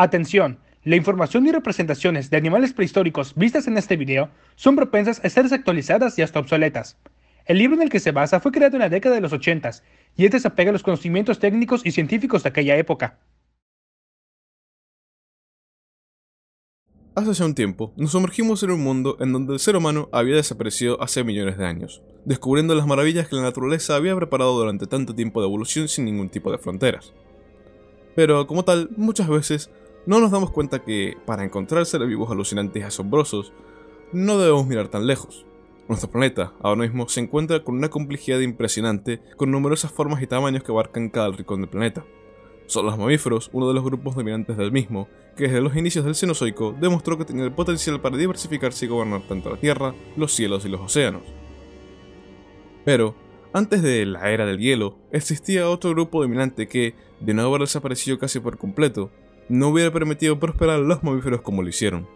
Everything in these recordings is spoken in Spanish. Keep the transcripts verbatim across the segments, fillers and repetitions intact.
Atención, la información y representaciones de animales prehistóricos vistas en este video son propensas a ser desactualizadas y hasta obsoletas. El libro en el que se basa fue creado en la década de los ochentas y este se apega a los conocimientos técnicos y científicos de aquella época. Hace ya un tiempo, nos sumergimos en un mundo en donde el ser humano había desaparecido hace millones de años, descubriendo las maravillas que la naturaleza había preparado durante tanto tiempo de evolución sin ningún tipo de fronteras. Pero, como tal, muchas veces no nos damos cuenta que, para encontrar seres vivos alucinantes y asombrosos, no debemos mirar tan lejos. Nuestro planeta, ahora mismo, se encuentra con una complejidad impresionante, con numerosas formas y tamaños que abarcan cada rincón del planeta. Son los mamíferos uno de los grupos dominantes del mismo, que desde los inicios del Cenozoico demostró que tenía el potencial para diversificarse y gobernar tanto la Tierra, los cielos y los océanos. Pero, antes de la era del hielo, existía otro grupo dominante que, de no haber desaparecido casi por completo, no hubiera permitido prosperar a los mamíferos como lo hicieron.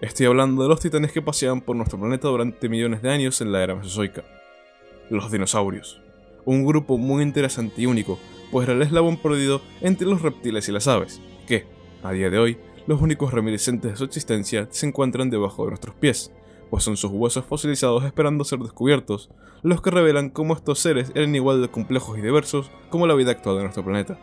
Estoy hablando de los titanes que paseaban por nuestro planeta durante millones de años en la era mesozoica. Los dinosaurios. Un grupo muy interesante y único, pues era el eslabón perdido entre los reptiles y las aves, que, a día de hoy, los únicos reminiscentes de su existencia se encuentran debajo de nuestros pies, pues son sus huesos fosilizados esperando ser descubiertos, los que revelan cómo estos seres eran igual de complejos y diversos como la vida actual de nuestro planeta.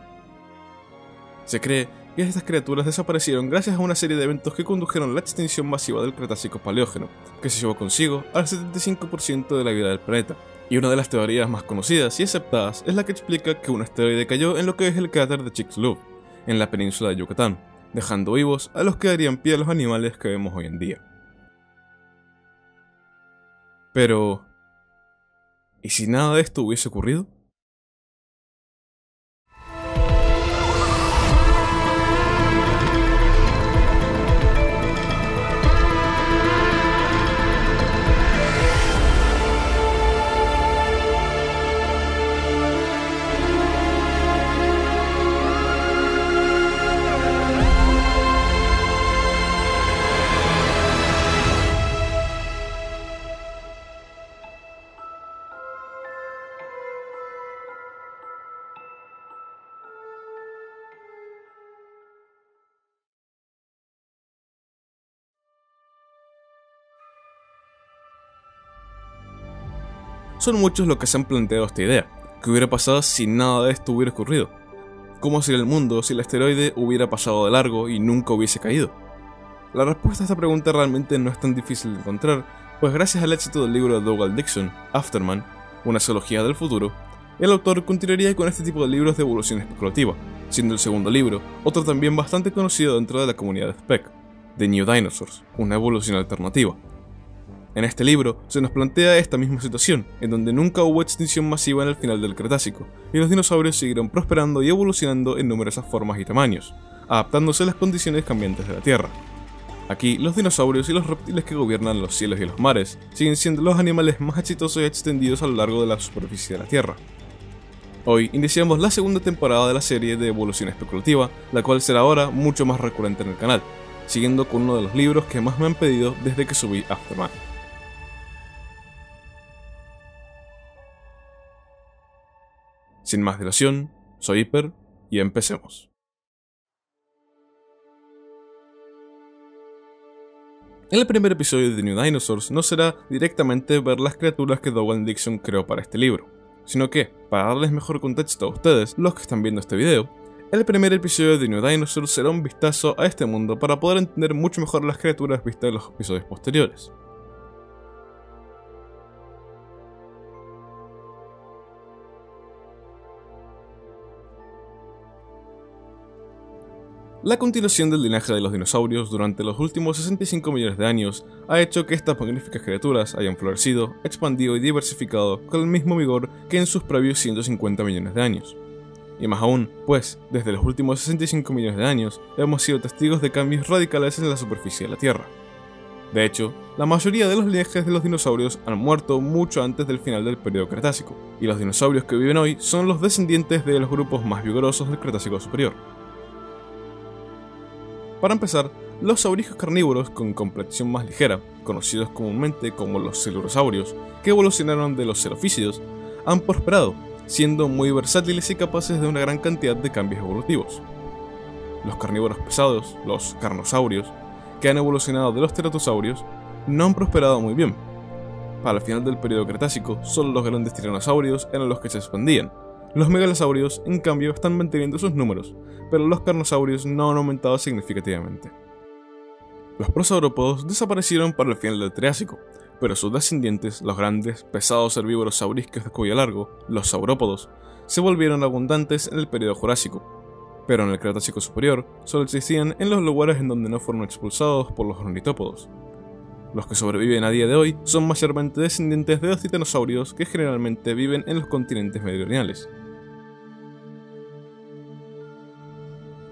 Se cree que estas criaturas desaparecieron gracias a una serie de eventos que condujeron a la extinción masiva del Cretácico Paleógeno, que se llevó consigo al setenta y cinco por ciento de la vida del planeta. Y una de las teorías más conocidas y aceptadas es la que explica que un asteroide cayó en lo que es el cráter de Chicxulub, en la península de Yucatán, dejando vivos a los que darían pie a los animales que vemos hoy en día. Pero, ¿y si nada de esto hubiese ocurrido? Son muchos los que se han planteado esta idea, que hubiera pasado si nada de esto hubiera ocurrido. ¿Cómo sería el mundo si el asteroide hubiera pasado de largo y nunca hubiese caído? La respuesta a esta pregunta realmente no es tan difícil de encontrar, pues gracias al éxito del libro de Dougal Dixon, Afterman, Una zoología del futuro, el autor continuaría con este tipo de libros de evolución especulativa, siendo el segundo libro, otro también bastante conocido dentro de la comunidad de S P E C, The New Dinosaurs, Una Evolución Alternativa. En este libro se nos plantea esta misma situación, en donde nunca hubo extinción masiva en el final del Cretácico, y los dinosaurios siguieron prosperando y evolucionando en numerosas formas y tamaños, adaptándose a las condiciones cambiantes de la Tierra. Aquí, los dinosaurios y los reptiles que gobiernan los cielos y los mares siguen siendo los animales más exitosos y extendidos a lo largo de la superficie de la Tierra. Hoy iniciamos la segunda temporada de la serie de Evolución Especulativa, la cual será ahora mucho más recurrente en el canal, siguiendo con uno de los libros que más me han pedido desde que subí Afterman. Sin más dilación, soy Hyper y empecemos. En el primer episodio de The New Dinosaurs no será directamente ver las criaturas que Dougal Dixon creó para este libro, sino que, para darles mejor contexto a ustedes, los que están viendo este video, el primer episodio de The New Dinosaurs será un vistazo a este mundo para poder entender mucho mejor las criaturas vistas en los episodios posteriores. La continuación del linaje de los dinosaurios durante los últimos sesenta y cinco millones de años ha hecho que estas magníficas criaturas hayan florecido, expandido y diversificado con el mismo vigor que en sus previos ciento cincuenta millones de años. Y más aún, pues, desde los últimos sesenta y cinco millones de años hemos sido testigos de cambios radicales en la superficie de la Tierra. De hecho, la mayoría de los linajes de los dinosaurios han muerto mucho antes del final del periodo Cretácico, y los dinosaurios que viven hoy son los descendientes de los grupos más vigorosos del Cretácico Superior. Para empezar, los sauriscos carnívoros con complexión más ligera, conocidos comúnmente como los celurosaurios, que evolucionaron de los celofísidos, han prosperado, siendo muy versátiles y capaces de una gran cantidad de cambios evolutivos. los carnívoros pesados, los carnosaurios, que han evolucionado de los teratosaurios, no han prosperado muy bien. Para el final del periodo Cretácico, solo los grandes tiranosaurios eran los que se expandían. Los megalosaurios, en cambio, están manteniendo sus números, pero los carnosaurios no han aumentado significativamente. Los prosaurópodos desaparecieron para el final del Triásico, pero sus descendientes, los grandes, pesados herbívoros sauriscos de cuello largo, los saurópodos, se volvieron abundantes en el periodo Jurásico, pero en el Cretácico Superior solo existían en los lugares en donde no fueron expulsados por los ornitópodos. Los que sobreviven a día de hoy son mayormente descendientes de los titanosaurios que generalmente viven en los continentes meridionales.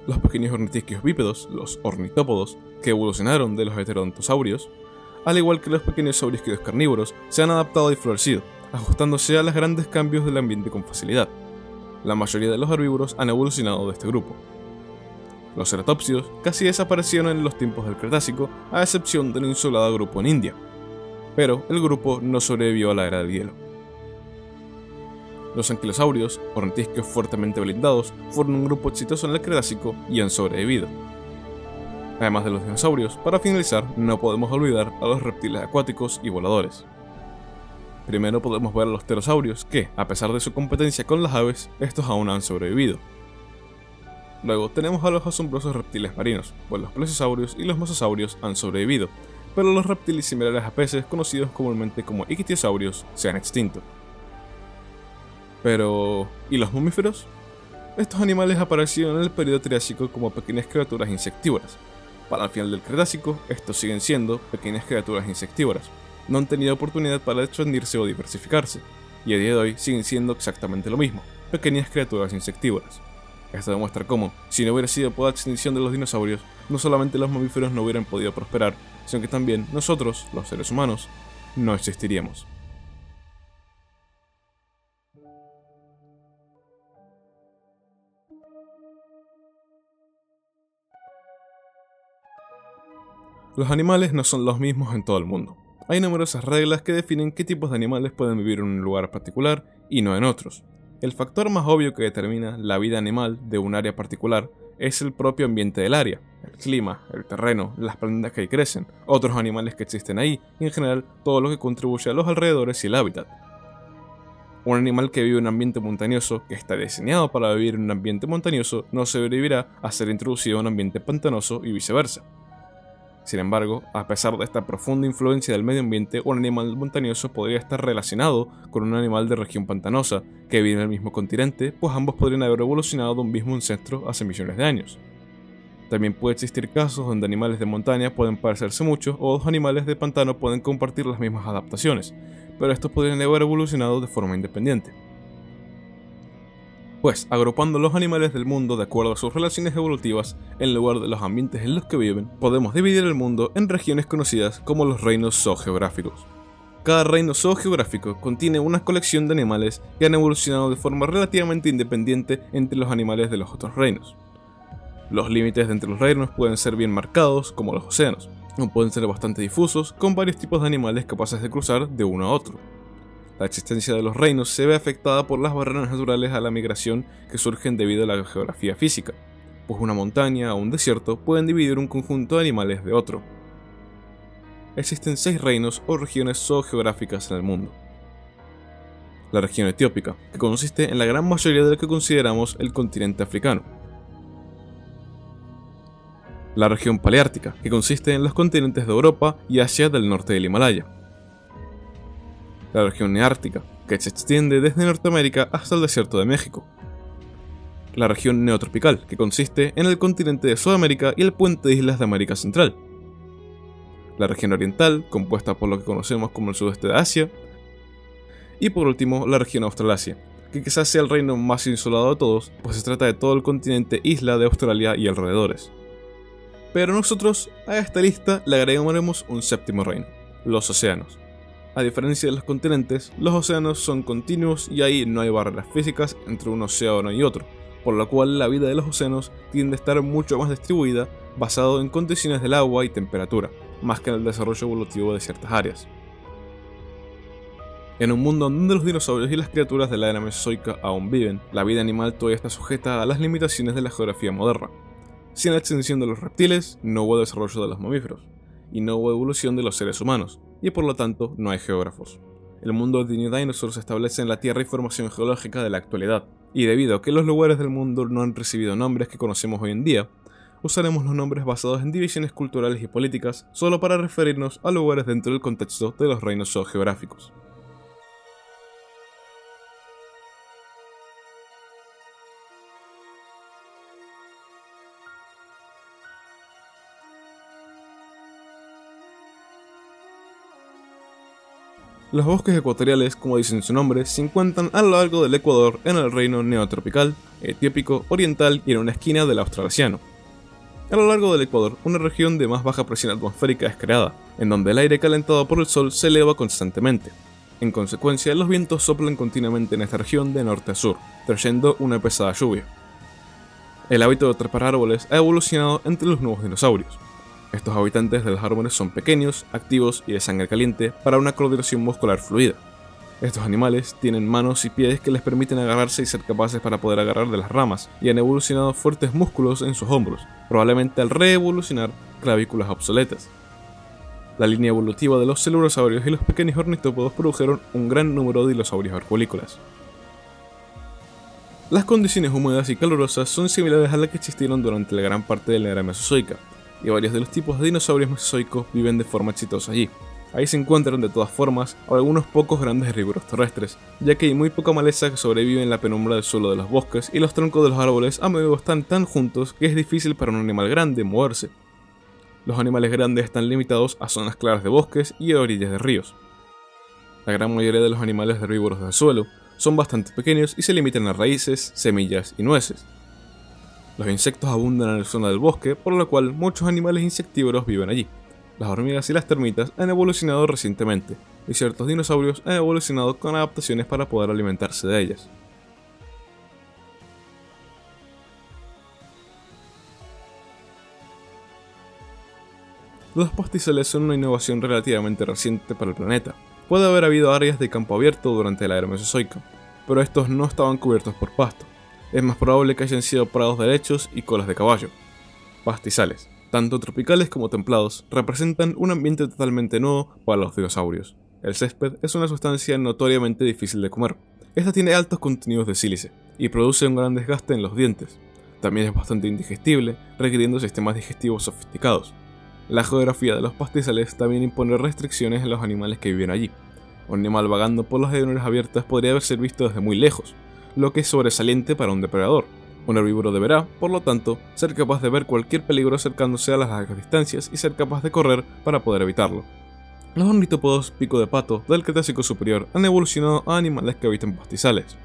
Los pequeños ornitisquios bípedos, los ornitópodos, que evolucionaron de los heterodontosaurios, al igual que los pequeños saurisquidos carnívoros, se han adaptado y florecido, ajustándose a los grandes cambios del ambiente con facilidad. La mayoría de los herbívoros han evolucionado de este grupo. Los ceratopsios casi desaparecieron en los tiempos del Cretácico, a excepción del insolado grupo en India, pero el grupo no sobrevivió a la era del hielo. Los anquilosaurios, ornitisquios fuertemente blindados, fueron un grupo exitoso en el Cretácico y han sobrevivido. Además de los dinosaurios, para finalizar, no podemos olvidar a los reptiles acuáticos y voladores. Primero podemos ver a los pterosaurios que, a pesar de su competencia con las aves, estos aún han sobrevivido. Luego tenemos a los asombrosos reptiles marinos, pues los plesiosaurios y los mosasaurios han sobrevivido, pero los reptiles similares a peces, conocidos comúnmente como ictiosaurios, se han extinto. Pero... ¿y los mamíferos? Estos animales aparecieron en el periodo Triásico como pequeñas criaturas insectívoras. Para el final del Cretácico, estos siguen siendo pequeñas criaturas insectívoras, no han tenido oportunidad para expandirse o diversificarse, y a día de hoy siguen siendo exactamente lo mismo, pequeñas criaturas insectívoras. Esto demuestra cómo, si no hubiera sido por la extinción de los dinosaurios, no solamente los mamíferos no hubieran podido prosperar, sino que también nosotros, los seres humanos, no existiríamos. Los animales no son los mismos en todo el mundo. Hay numerosas reglas que definen qué tipos de animales pueden vivir en un lugar particular y no en otros. El factor más obvio que determina la vida animal de un área particular es el propio ambiente del área, el clima, el terreno, las plantas que ahí crecen, otros animales que existen ahí y en general todo lo que contribuye a los alrededores y el hábitat. Un animal que vive en un ambiente montañoso, que está diseñado para vivir en un ambiente montañoso, no sobrevivirá a ser introducido a un ambiente pantanoso y viceversa. Sin embargo, a pesar de esta profunda influencia del medio ambiente, un animal montañoso podría estar relacionado con un animal de región pantanosa, que vive en el mismo continente, pues ambos podrían haber evolucionado de un mismo ancestro hace millones de años. También puede existir casos donde animales de montaña pueden parecerse mucho o dos animales de pantano pueden compartir las mismas adaptaciones, pero estos podrían haber evolucionado de forma independiente. Pues, agrupando los animales del mundo de acuerdo a sus relaciones evolutivas, en lugar de los ambientes en los que viven, podemos dividir el mundo en regiones conocidas como los reinos zoogeográficos. Cada reino zoogeográfico contiene una colección de animales que han evolucionado de forma relativamente independiente entre los animales de los otros reinos. Los límites entre los reinos pueden ser bien marcados, como los océanos, o pueden ser bastante difusos, con varios tipos de animales capaces de cruzar de uno a otro. La existencia de los reinos se ve afectada por las barreras naturales a la migración que surgen debido a la geografía física, pues una montaña o un desierto pueden dividir un conjunto de animales de otro. Existen seis reinos o regiones zoogeográficas en el mundo. La región etiópica, que consiste en la gran mayoría de lo que consideramos el continente africano. La región paleártica, que consiste en los continentes de Europa y Asia del norte del Himalaya. La región neártica, que se extiende desde Norteamérica hasta el desierto de México. La región neotropical, que consiste en el continente de Sudamérica y el puente de islas de América Central. La región oriental, compuesta por lo que conocemos como el sudeste de Asia. Y por último, la región Australasia, que quizás sea el reino más insolado de todos, pues se trata de todo el continente isla de Australia y alrededores. Pero nosotros a esta lista le agregaremos un séptimo reino, los océanos. A diferencia de los continentes, los océanos son continuos y ahí no hay barreras físicas entre un océano y otro, por lo cual la vida de los océanos tiende a estar mucho más distribuida basado en condiciones del agua y temperatura, más que en el desarrollo evolutivo de ciertas áreas. En un mundo donde los dinosaurios y las criaturas de la era mesozoica aún viven, la vida animal todavía está sujeta a las limitaciones de la geografía moderna. Sin la extinción de los reptiles, no hubo desarrollo de los mamíferos, y no hubo evolución de los seres humanos, y por lo tanto no hay geógrafos. El mundo de The New Dinosaurs se establece en la Tierra y formación geológica de la actualidad, y debido a que los lugares del mundo no han recibido nombres que conocemos hoy en día, usaremos los nombres basados en divisiones culturales y políticas solo para referirnos a lugares dentro del contexto de los reinos geográficos. Los bosques ecuatoriales, como dicen su nombre, se encuentran a lo largo del Ecuador en el reino neotropical, etiópico, oriental y en una esquina del Australasiano. A lo largo del Ecuador, una región de más baja presión atmosférica es creada, en donde el aire calentado por el sol se eleva constantemente. En consecuencia, los vientos soplan continuamente en esta región de norte a sur, trayendo una pesada lluvia. El hábito de trepar árboles ha evolucionado entre los nuevos dinosaurios. Estos habitantes de los árboles son pequeños, activos y de sangre caliente para una coordinación muscular fluida. Estos animales tienen manos y pies que les permiten agarrarse y ser capaces para poder agarrar de las ramas, y han evolucionado fuertes músculos en sus hombros, probablemente al reevolucionar clavículas obsoletas. La línea evolutiva de los celurosaurios y los pequeños ornitópodos produjeron un gran número de dinosaurios arborícolas. Las condiciones húmedas y calurosas son similares a las que existieron durante la gran parte de la era mesozoica, y varios de los tipos de dinosaurios mesozoicos viven de forma exitosa allí. Ahí se encuentran de todas formas algunos pocos grandes herbívoros terrestres, ya que hay muy poca maleza que sobrevive en la penumbra del suelo de los bosques, y los troncos de los árboles a menudo están tan juntos que es difícil para un animal grande moverse. Los animales grandes están limitados a zonas claras de bosques y a orillas de ríos. La gran mayoría de los animales herbívoros del suelo son bastante pequeños y se limitan a raíces, semillas y nueces. Los insectos abundan en la zona del bosque, por lo cual muchos animales insectívoros viven allí. Las hormigas y las termitas han evolucionado recientemente, y ciertos dinosaurios han evolucionado con adaptaciones para poder alimentarse de ellas. Los pastizales son una innovación relativamente reciente para el planeta. Puede haber habido áreas de campo abierto durante la era mesozoica, pero estos no estaban cubiertos por pasto. Es más probable que hayan sido prados derechos y colas de caballo. Pastizales, tanto tropicales como templados, representan un ambiente totalmente nuevo para los dinosaurios. El césped es una sustancia notoriamente difícil de comer. Esta tiene altos contenidos de sílice y produce un gran desgaste en los dientes. También es bastante indigestible, requiriendo sistemas digestivos sofisticados. La geografía de los pastizales también impone restricciones a los animales que viven allí. Un animal vagando por las llanuras abiertas podría haberse visto desde muy lejos, lo que es sobresaliente para un depredador. Un herbívoro deberá, por lo tanto, ser capaz de ver cualquier peligro acercándose a las largas distancias y ser capaz de correr para poder evitarlo. Los ornitópodos pico de pato del Cretácico Superior han evolucionado a animales que habitan pastizales.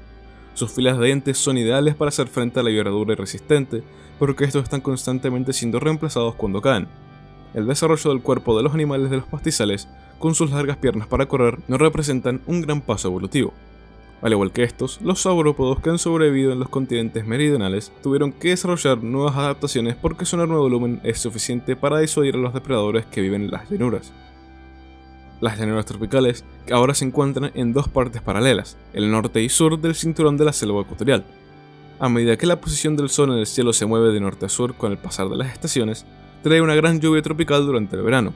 Sus filas de dientes son ideales para hacer frente a la hierba dura y resistente, porque estos están constantemente siendo reemplazados cuando caen. El desarrollo del cuerpo de los animales de los pastizales, con sus largas piernas para correr, no representan un gran paso evolutivo. Al igual que estos, los saurópodos que han sobrevivido en los continentes meridionales tuvieron que desarrollar nuevas adaptaciones porque su enorme volumen es suficiente para disuadir a los depredadores que viven en las llanuras. Las llanuras tropicales ahora se encuentran en dos partes paralelas, el norte y sur del cinturón de la selva ecuatorial. A medida que la posición del sol en el cielo se mueve de norte a sur con el pasar de las estaciones, trae una gran lluvia tropical durante el verano.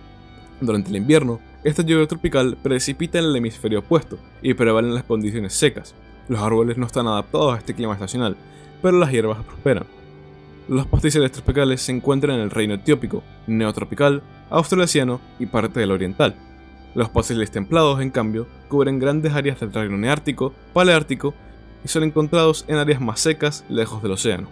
Durante el invierno, esta lluvia tropical precipita en el hemisferio opuesto y prevalen las condiciones secas. Los árboles no están adaptados a este clima estacional, pero las hierbas prosperan. Los pastizales tropicales se encuentran en el reino etiópico, neotropical, australasiano y parte del oriental. Los pastizales templados, en cambio, cubren grandes áreas del reino neártico, paleártico y son encontrados en áreas más secas lejos del océano.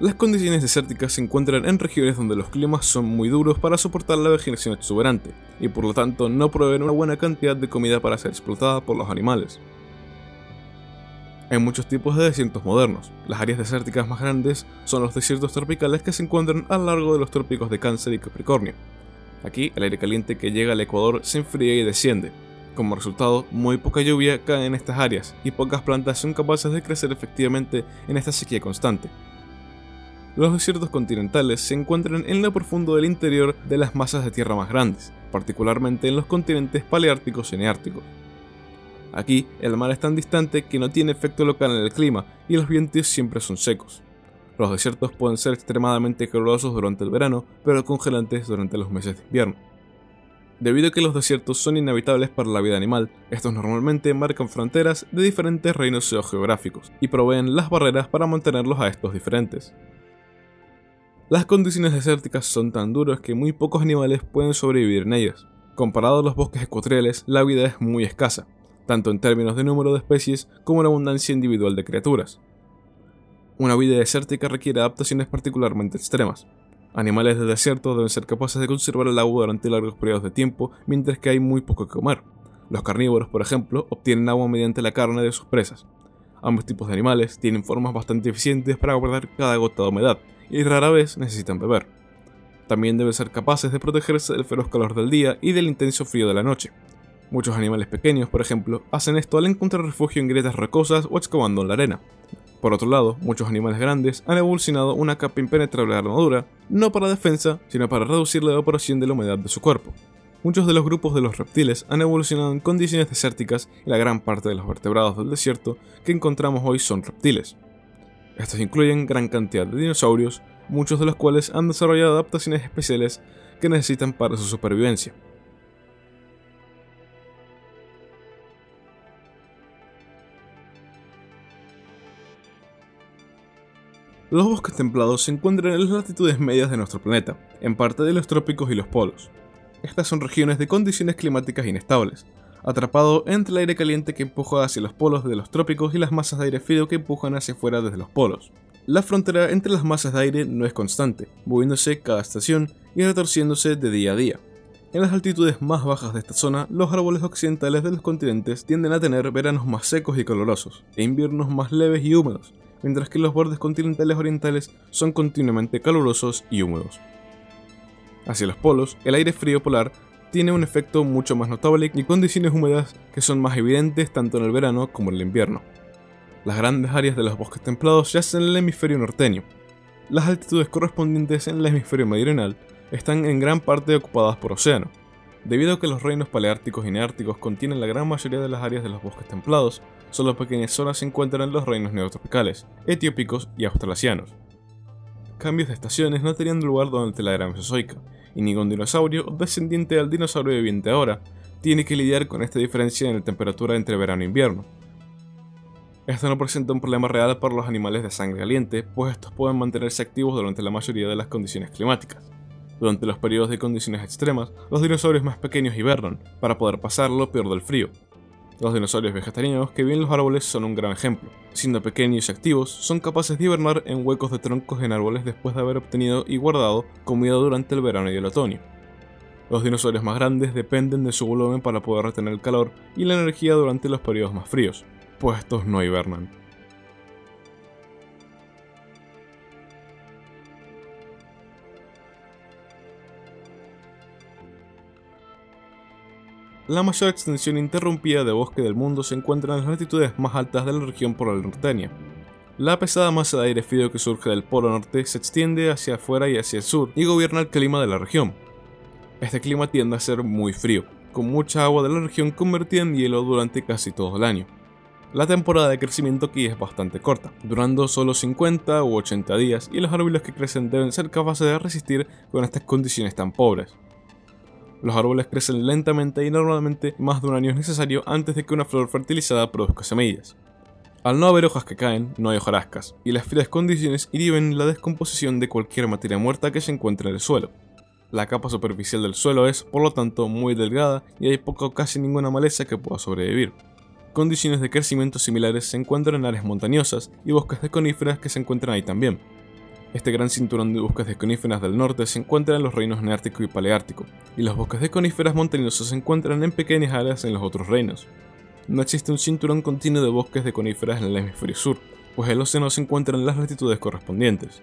Las condiciones desérticas se encuentran en regiones donde los climas son muy duros para soportar la vegetación exuberante, y por lo tanto no proveen una buena cantidad de comida para ser explotada por los animales. Hay muchos tipos de desiertos modernos. Las áreas desérticas más grandes son los desiertos tropicales que se encuentran a lo largo de los trópicos de Cáncer y Capricornio. Aquí el aire caliente que llega al Ecuador se enfría y desciende. Como resultado, muy poca lluvia cae en estas áreas, y pocas plantas son capaces de crecer efectivamente en esta sequía constante. Los desiertos continentales se encuentran en lo profundo del interior de las masas de tierra más grandes, particularmente en los continentes paleárticos y neárticos. Aquí el mar es tan distante que no tiene efecto local en el clima y los vientos siempre son secos. Los desiertos pueden ser extremadamente calurosos durante el verano, pero congelantes durante los meses de invierno. Debido a que los desiertos son inhabitables para la vida animal, estos normalmente marcan fronteras de diferentes reinos geográficos y proveen las barreras para mantenerlos a estos diferentes. Las condiciones desérticas son tan duras que muy pocos animales pueden sobrevivir en ellas. Comparado a los bosques ecuatoriales, la vida es muy escasa, tanto en términos de número de especies como en abundancia individual de criaturas. Una vida desértica requiere adaptaciones particularmente extremas. Animales del desierto deben ser capaces de conservar el agua durante largos periodos de tiempo, mientras que hay muy poco que comer. Los carnívoros, por ejemplo, obtienen agua mediante la carne de sus presas. Ambos tipos de animales tienen formas bastante eficientes para guardar cada gota de humedad, y rara vez necesitan beber. También deben ser capaces de protegerse del feroz calor del día y del intenso frío de la noche. Muchos animales pequeños, por ejemplo, hacen esto al encontrar refugio en grietas rocosas o excavando en la arena. Por otro lado, muchos animales grandes han evolucionado una capa impenetrable de armadura, no para defensa, sino para reducir la evaporación de la humedad de su cuerpo. Muchos de los grupos de los reptiles han evolucionado en condiciones desérticas y la gran parte de los vertebrados del desierto que encontramos hoy son reptiles. Estos incluyen gran cantidad de dinosaurios, muchos de los cuales han desarrollado adaptaciones especiales que necesitan para su supervivencia. Los bosques templados se encuentran en las latitudes medias de nuestro planeta, en parte de los trópicos y los polos. Estas son regiones de condiciones climáticas inestables, atrapado entre el aire caliente que empuja hacia los polos de los trópicos y las masas de aire frío que empujan hacia afuera desde los polos. La frontera entre las masas de aire no es constante, moviéndose cada estación y retorciéndose de día a día. En las altitudes más bajas de esta zona, los árboles occidentales de los continentes tienden a tener veranos más secos y calurosos, e inviernos más leves y húmedos, mientras que los bordes continentales orientales son continuamente calurosos y húmedos. Hacia los polos, el aire frío polar tiene un efecto mucho más notable y condiciones húmedas que son más evidentes tanto en el verano como en el invierno. Las grandes áreas de los bosques templados yacen en el hemisferio norteño. Las altitudes correspondientes en el hemisferio meridional están en gran parte ocupadas por océano. Debido a que los reinos paleárticos y neárticos contienen la gran mayoría de las áreas de los bosques templados, solo pequeñas zonas se encuentran en los reinos neotropicales, etiópicos y australasianos. Cambios de estaciones no tenían lugar durante la era mesozoica, y ningún dinosaurio o descendiente del dinosaurio viviente ahora tiene que lidiar con esta diferencia en la temperatura entre verano e invierno. Esto no presenta un problema real para los animales de sangre caliente, pues estos pueden mantenerse activos durante la mayoría de las condiciones climáticas. Durante los periodos de condiciones extremas, los dinosaurios más pequeños hibernan, para poder pasar lo peor del frío. Los dinosaurios vegetarianos que viven en los árboles son un gran ejemplo. Siendo pequeños y activos, son capaces de hibernar en huecos de troncos en árboles después de haber obtenido y guardado comida durante el verano y el otoño. Los dinosaurios más grandes dependen de su volumen para poder retener el calor y la energía durante los periodos más fríos, pues estos no hibernan. La mayor extensión interrumpida de bosque del mundo se encuentra en las latitudes más altas de la región polar norteña. La pesada masa de aire frío que surge del polo norte se extiende hacia afuera y hacia el sur y gobierna el clima de la región. Este clima tiende a ser muy frío, con mucha agua de la región convertida en hielo durante casi todo el año. La temporada de crecimiento aquí es bastante corta, durando solo cincuenta u ochenta días, y los árboles que crecen deben ser capaces de resistir con estas condiciones tan pobres. Los árboles crecen lentamente y normalmente más de un año es necesario antes de que una flor fertilizada produzca semillas. Al no haber hojas que caen, no hay hojarascas, y las frías condiciones inhiben la descomposición de cualquier materia muerta que se encuentre en el suelo. La capa superficial del suelo es, por lo tanto, muy delgada y hay poca o casi ninguna maleza que pueda sobrevivir. Condiciones de crecimiento similares se encuentran en áreas montañosas y bosques de coníferas que se encuentran ahí también. Este gran cinturón de bosques de coníferas del norte se encuentra en los reinos neártico y paleártico, y los bosques de coníferas montañosos se encuentran en pequeñas áreas en los otros reinos. No existe un cinturón continuo de bosques de coníferas en el hemisferio sur, pues el océano se encuentra en las latitudes correspondientes.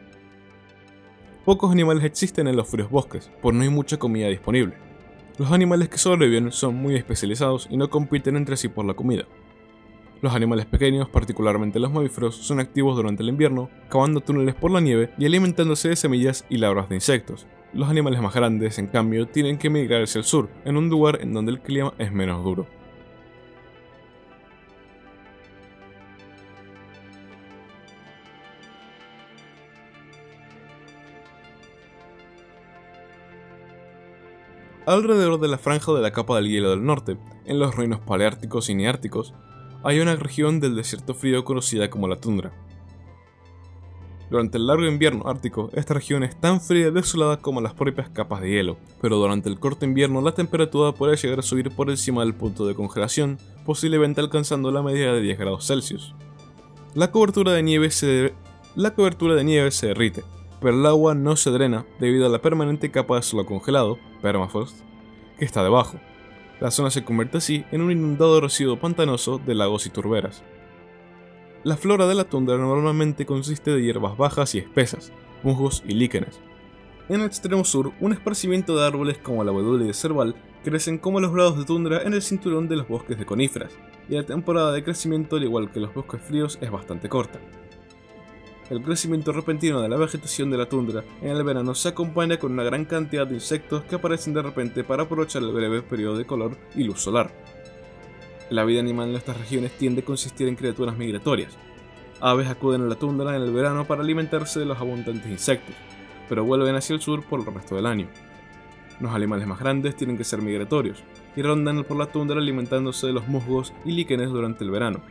Pocos animales existen en los fríos bosques, pues no hay mucha comida disponible. Los animales que sobreviven son muy especializados y no compiten entre sí por la comida. Los animales pequeños, particularmente los mamíferos, son activos durante el invierno, cavando túneles por la nieve y alimentándose de semillas y larvas de insectos. Los animales más grandes, en cambio, tienen que migrar hacia el sur, en un lugar en donde el clima es menos duro. Alrededor de la franja de la capa del hielo del norte, en los reinos paleárticos y neárticos, hay una región del desierto frío conocida como la tundra. Durante el largo invierno ártico, esta región es tan fría y desolada como las propias capas de hielo, pero durante el corto invierno la temperatura puede llegar a subir por encima del punto de congelación, posiblemente alcanzando la medida de diez grados Celsius. La cobertura de nieve se debe... La cobertura de nieve se derrite, pero el agua no se drena debido a la permanente capa de suelo congelado, permafrost, que está debajo. La zona se convierte así en un inundado residuo pantanoso de lagos y turberas. La flora de la tundra normalmente consiste de hierbas bajas y espesas, musgos y líquenes. En el extremo sur, un esparcimiento de árboles como la abedul y el cerval crecen como los prados de tundra en el cinturón de los bosques de coníferas, y la temporada de crecimiento, al igual que los bosques fríos, es bastante corta. El crecimiento repentino de la vegetación de la tundra en el verano se acompaña con una gran cantidad de insectos que aparecen de repente para aprovechar el breve periodo de calor y luz solar. La vida animal en estas regiones tiende a consistir en criaturas migratorias. Aves acuden a la tundra en el verano para alimentarse de los abundantes insectos, pero vuelven hacia el sur por el resto del año. Los animales más grandes tienen que ser migratorios, y rondan por la tundra alimentándose de los musgos y líquenes durante el verano,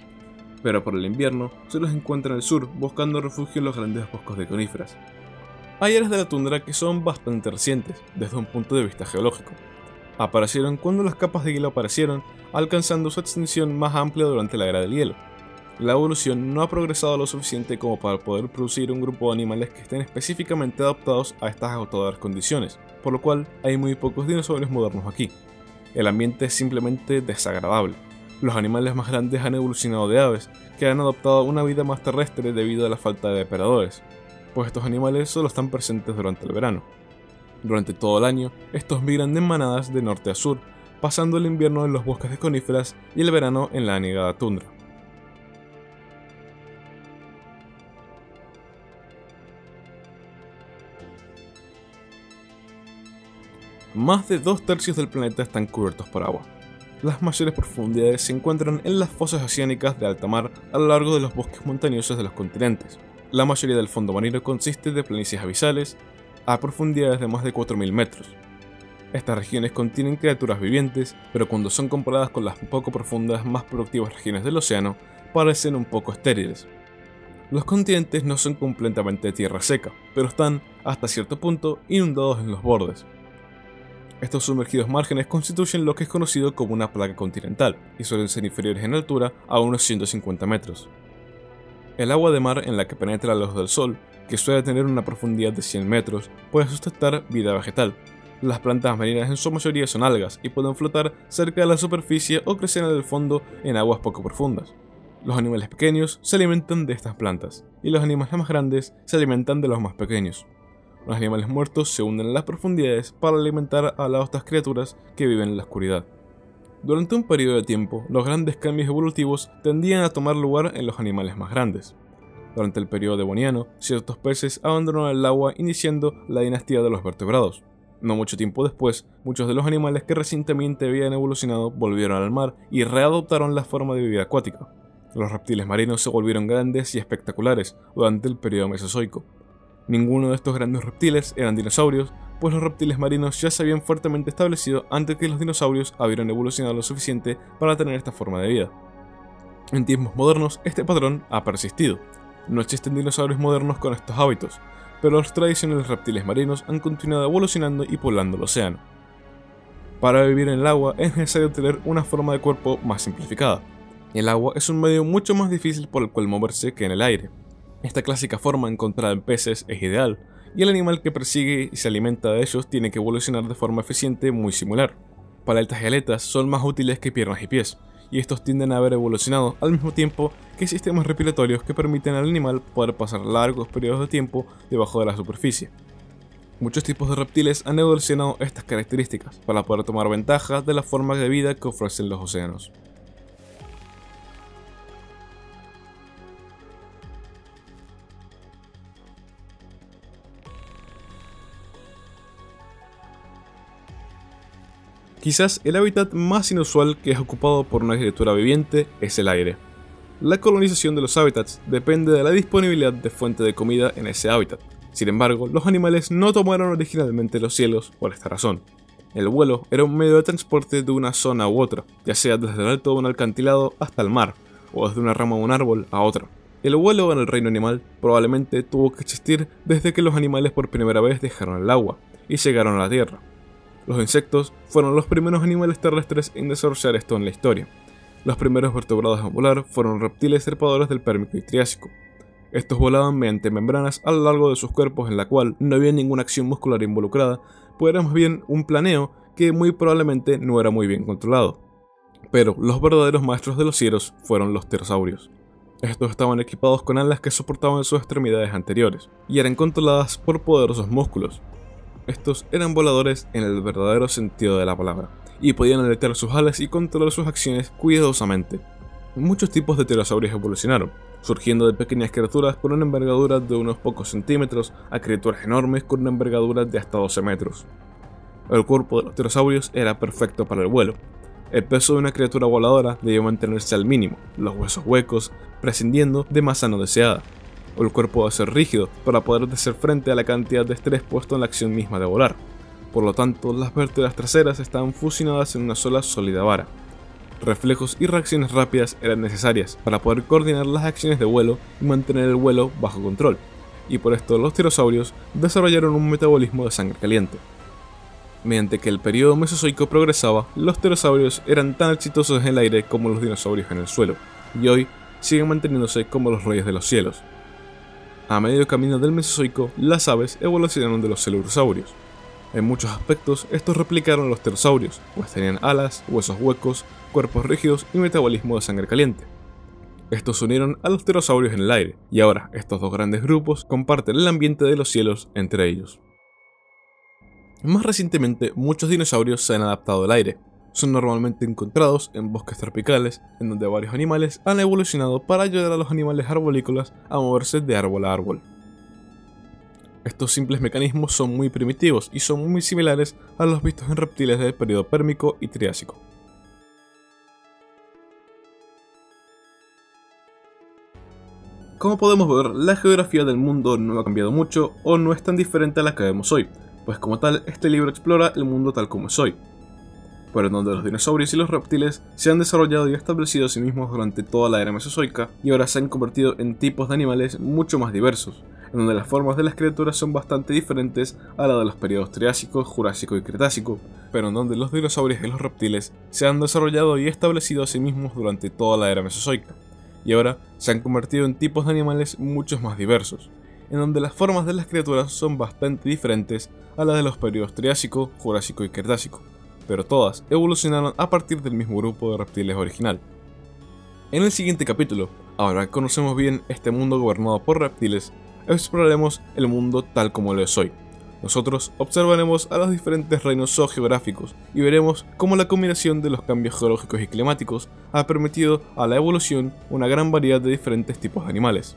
pero por el invierno se los encuentra en el sur buscando refugio en los grandes boscos de coníferas. Hay áreas de la tundra que son bastante recientes desde un punto de vista geológico. Aparecieron cuando las capas de hielo aparecieron, alcanzando su extensión más amplia durante la era del hielo. La evolución no ha progresado lo suficiente como para poder producir un grupo de animales que estén específicamente adaptados a estas agotadoras condiciones, por lo cual hay muy pocos dinosaurios modernos aquí. El ambiente es simplemente desagradable. Los animales más grandes han evolucionado de aves, que han adoptado una vida más terrestre debido a la falta de depredadores, pues estos animales solo están presentes durante el verano. Durante todo el año, estos migran en manadas de norte a sur, pasando el invierno en los bosques de coníferas y el verano en la anegada tundra. Más de dos tercios del planeta están cubiertos por agua. Las mayores profundidades se encuentran en las fosas oceánicas de alta mar a lo largo de los bosques montañosos de los continentes. La mayoría del fondo marino consiste de planicies abisales a profundidades de más de cuatro mil metros. Estas regiones contienen criaturas vivientes, pero cuando son comparadas con las poco profundas más productivas regiones del océano, parecen un poco estériles. Los continentes no son completamente tierra seca, pero están, hasta cierto punto, inundados en los bordes. Estos sumergidos márgenes constituyen lo que es conocido como una placa continental, y suelen ser inferiores en altura a unos ciento cincuenta metros. El agua de mar en la que penetra la luz del sol, que suele tener una profundidad de cien metros, puede sustentar vida vegetal. Las plantas marinas en su mayoría son algas y pueden flotar cerca de la superficie o crecer en el fondo en aguas poco profundas. Los animales pequeños se alimentan de estas plantas, y los animales más grandes se alimentan de los más pequeños. Los animales muertos se hunden en las profundidades para alimentar a las otras criaturas que viven en la oscuridad. Durante un periodo de tiempo, los grandes cambios evolutivos tendían a tomar lugar en los animales más grandes. Durante el periodo devoniano, ciertos peces abandonaron el agua iniciando la dinastía de los vertebrados. No mucho tiempo después, muchos de los animales que recientemente habían evolucionado volvieron al mar y readoptaron la forma de vida acuática. Los reptiles marinos se volvieron grandes y espectaculares durante el periodo mesozoico. Ninguno de estos grandes reptiles eran dinosaurios, pues los reptiles marinos ya se habían fuertemente establecido antes que los dinosaurios hubieran evolucionado lo suficiente para tener esta forma de vida. En tiempos modernos, este patrón ha persistido. No existen dinosaurios modernos con estos hábitos, pero los tradicionales reptiles marinos han continuado evolucionando y poblando el océano. Para vivir en el agua es necesario tener una forma de cuerpo más simplificada. El agua es un medio mucho más difícil por el cual moverse que en el aire. Esta clásica forma encontrada en peces es ideal, y el animal que persigue y se alimenta de ellos tiene que evolucionar de forma eficiente muy similar. Paletas y aletas son más útiles que piernas y pies, y estos tienden a haber evolucionado al mismo tiempo que sistemas respiratorios que permiten al animal poder pasar largos periodos de tiempo debajo de la superficie. Muchos tipos de reptiles han evolucionado estas características para poder tomar ventaja de la forma de vida que ofrecen los océanos. Quizás el hábitat más inusual que es ocupado por una criatura viviente es el aire. La colonización de los hábitats depende de la disponibilidad de fuente de comida en ese hábitat. Sin embargo, los animales no tomaron originalmente los cielos por esta razón. El vuelo era un medio de transporte de una zona u otra, ya sea desde el alto de un alcantilado hasta el mar, o desde una rama de un árbol a otra. El vuelo en el reino animal probablemente tuvo que existir desde que los animales por primera vez dejaron el agua y llegaron a la tierra. Los insectos fueron los primeros animales terrestres en desarrollar esto en la historia. Los primeros vertebrados en volar fueron reptiles trepadores del Pérmico y Triásico. Estos volaban mediante membranas a lo largo de sus cuerpos en la cual no había ninguna acción muscular involucrada, pues era más bien un planeo que muy probablemente no era muy bien controlado. Pero los verdaderos maestros de los cielos fueron los pterosaurios. Estos estaban equipados con alas que soportaban sus extremidades anteriores, y eran controladas por poderosos músculos. Estos eran voladores en el verdadero sentido de la palabra, y podían aletear sus alas y controlar sus acciones cuidadosamente. Muchos tipos de pterosaurios evolucionaron, surgiendo de pequeñas criaturas con una envergadura de unos pocos centímetros a criaturas enormes con una envergadura de hasta doce metros. El cuerpo de los pterosaurios era perfecto para el vuelo. El peso de una criatura voladora debía mantenerse al mínimo, los huesos huecos, prescindiendo de masa no deseada. El cuerpo debe ser rígido para poder hacer frente a la cantidad de estrés puesto en la acción misma de volar. Por lo tanto, las vértebras traseras estaban fusionadas en una sola sólida vara. Reflejos y reacciones rápidas eran necesarias para poder coordinar las acciones de vuelo y mantener el vuelo bajo control, y por esto los pterosaurios desarrollaron un metabolismo de sangre caliente. Mediante que el periodo mesozoico progresaba, los pterosaurios eran tan exitosos en el aire como los dinosaurios en el suelo, y hoy siguen manteniéndose como los reyes de los cielos. A medio camino del mesozoico, las aves evolucionaron de los celurosaurios. En muchos aspectos, estos replicaron a los pterosaurios, pues tenían alas, huesos huecos, cuerpos rígidos y metabolismo de sangre caliente. Estos unieron a los pterosaurios en el aire, y ahora estos dos grandes grupos comparten el ambiente de los cielos entre ellos. Más recientemente, muchos dinosaurios se han adaptado al aire. Son normalmente encontrados en bosques tropicales, en donde varios animales han evolucionado para ayudar a los animales arborícolas a moverse de árbol a árbol. Estos simples mecanismos son muy primitivos y son muy similares a los vistos en reptiles del periodo Pérmico y Triásico. Como podemos ver, la geografía del mundo no ha cambiado mucho o no es tan diferente a la que vemos hoy, pues como tal, este libro explora el mundo tal como es hoy, pero en donde los dinosaurios y los reptiles se han desarrollado y establecido a sí mismos durante toda la era mesozoica y ahora se han convertido en tipos de animales mucho más diversos, en donde las formas de las criaturas son bastante diferentes a la de los periodos Triásico, Jurásico y Cretácico, pero en donde los dinosaurios y los reptiles se han desarrollado y establecido a sí mismos durante toda la era mesozoica, y ahora se han convertido en tipos de animales mucho más diversos, en donde las formas de las criaturas son bastante diferentes a las de los periodos Triásico, Jurásico y Cretácico, pero todas evolucionaron a partir del mismo grupo de reptiles original. En el siguiente capítulo, ahora que conocemos bien este mundo gobernado por reptiles, exploraremos el mundo tal como lo es hoy. Nosotros observaremos a los diferentes reinos zoogeográficos y veremos cómo la combinación de los cambios geológicos y climáticos ha permitido a la evolución una gran variedad de diferentes tipos de animales.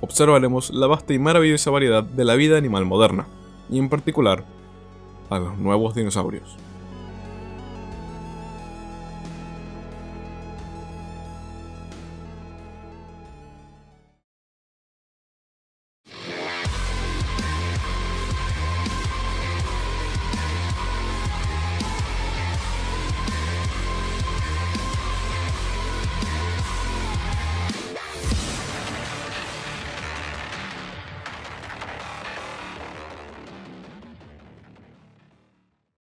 Observaremos la vasta y maravillosa variedad de la vida animal moderna, y en particular, a los nuevos dinosaurios.